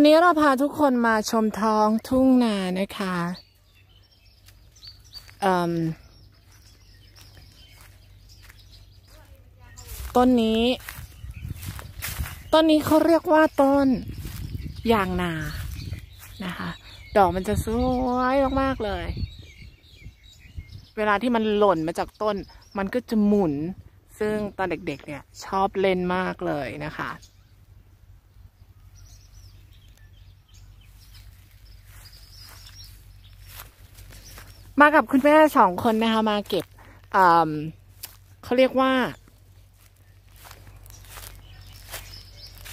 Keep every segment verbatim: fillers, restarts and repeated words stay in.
วันนี้เราพาทุกคนมาชมท้องทุ่งนานะคะต้นนี้ต้นนี้เขาเรียกว่าต้นยางนานะคะดอกมันจะสวยมากๆเลยเวลาที่มันหล่นมาจากต้นมันก็จะหมุนซึ่งตอนเด็กๆเนี่ยชอบเล่นมากเลยนะคะมากับคุณแม่สองคนนะคะมาเก็บเขาเรียกว่า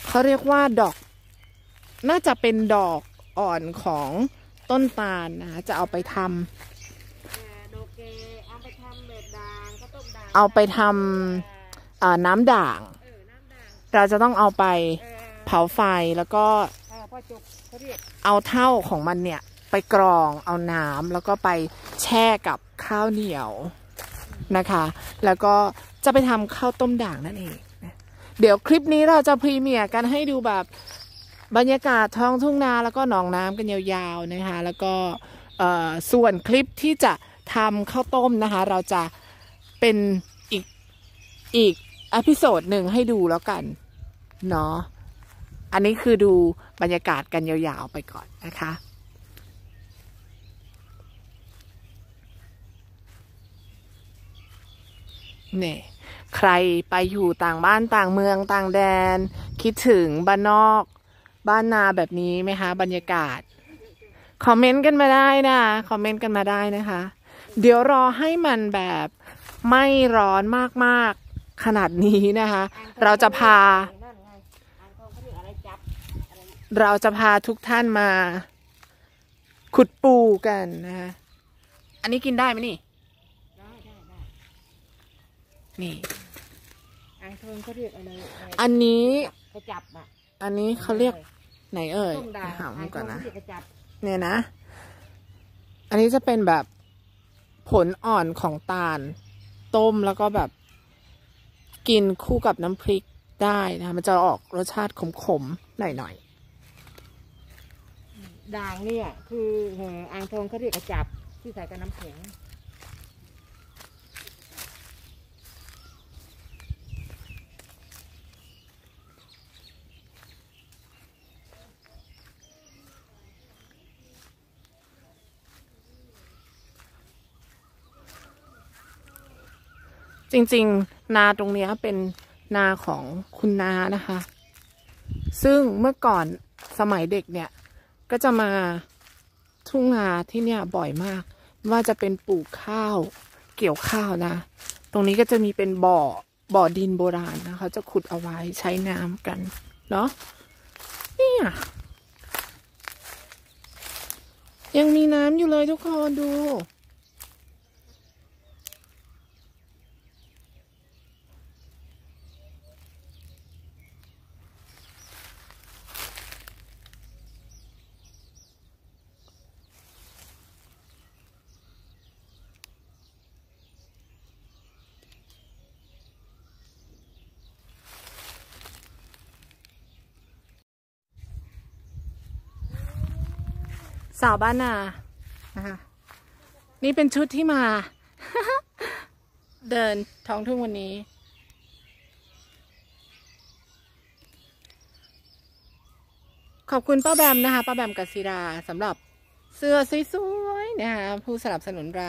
เขาเรียกว่าดอกน่าจะเป็นดอกอ่อนของต้นตาลนะคะจะเอาไปทำเอาไปทำน้ำด่างเราจะต้องเอาไปเผาไฟแล้วก็เอาเท่าของมันเนี่ยไปกรองเอาน้ำแล้วก็ไปแช่กับข้าวเหนียวนะคะแล้วก็จะไปทำข้าวต้มด่างนั่นเองเดี๋ยวคลิปนี้เราจะพรีเมียร์กันให้ดูแบบบรรยากาศท้องทุ่งนาแล้วก็หนองน้ำกันยาวๆนะคะแล้วก็ส่วนคลิปที่จะทำข้าวต้มนะคะเราจะเป็นอีกอีกอพิโซดหนึ่งให้ดูแล้วกันเนาะอันนี้คือดูบรรยากาศกันยาวๆไปก่อนนะคะเนี่ยใครไปอยู่ต่างบ้านต่างเมืองต่างแดนคิดถึงบ้านนอกบ้านนาแบบนี้ไหมคะบรรยากาศคอมเมนต์กันมาได้นะคอมเมนต์กันมาได้นะคะเดี๋ยวรอให้มันแบบไม่ร้อนมากๆขนาดนี้นะคะเราจะพาเราจะพาทุกท่านมาขุดปูกันนะคะอันนี้กินได้ไหมนี่นี่อันทองเขาเรียกอะไรอันนี้กระจับอ่ะอันนี้เขาเรียกไหนเอ่ยถามก่อนนะเนี่ยนะอันนี้จะเป็นแบบผลอ่อนของตาลต้มแล้วก็แบบกินคู่กับน้ำพริกได้นะมันจะออกรสชาติขมๆหน่อยๆด่างเนี่ยคืออ่างทองเขาเรียกกระจับที่ใส่กับน้ำแข็งจริงๆนาตรงนี้เป็นนาของคุณน้านะคะซึ่งเมื่อก่อนสมัยเด็กเนี่ยก็จะมาทุ่งนาที่เนี่ยบ่อยมากว่าจะเป็นปลูกข้าวเกี่ยวข้าวนะตรงนี้ก็จะมีเป็นบ่อบ่อดินโบราณนะคะจะขุดเอาไว้ใช้น้ำกันเนาะเนี่ยยังมีน้ำอยู่เลยทุกคนดูสาวบ้านนานะคะนี่เป็นชุดที่มา เดินท้องทุ่งวันนี้ขอบคุณป้าแบมนะคะป้าแบมกสิราสำหรับเสื้อสวยๆนะคะผู้สนับสนุนเร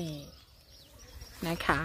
านี่นะคะ